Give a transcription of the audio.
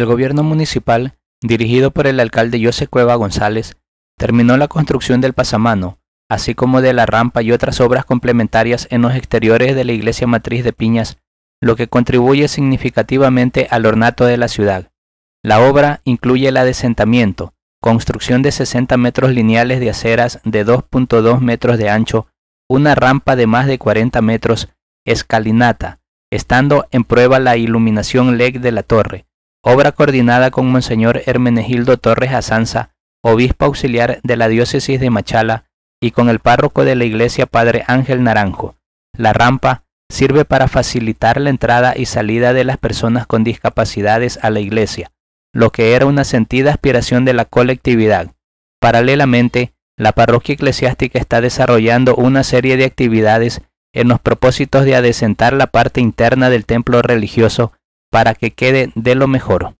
El gobierno municipal, dirigido por el alcalde José Cueva González, terminó la construcción del pasamano, así como de la rampa y otras obras complementarias en los exteriores de la Iglesia Matriz de Piñas, lo que contribuye significativamente al ornato de la ciudad. La obra incluye el adesentamiento, construcción de 60 metros lineales de aceras de 2.2 metros de ancho, una rampa de más de 40 metros, escalinata, estando en prueba la iluminación LED de la torre, obra coordinada con Monseñor Hermenegildo Torres Azanza, obispo auxiliar de la diócesis de Machala, y con el párroco de la iglesia Padre Ángel Naranjo. La rampa sirve para facilitar la entrada y salida de las personas con discapacidades a la iglesia, lo que era una sentida aspiración de la colectividad. Paralelamente, la parroquia eclesiástica está desarrollando una serie de actividades en los propósitos de adecentar la parte interna del templo religioso para que quede de lo mejor.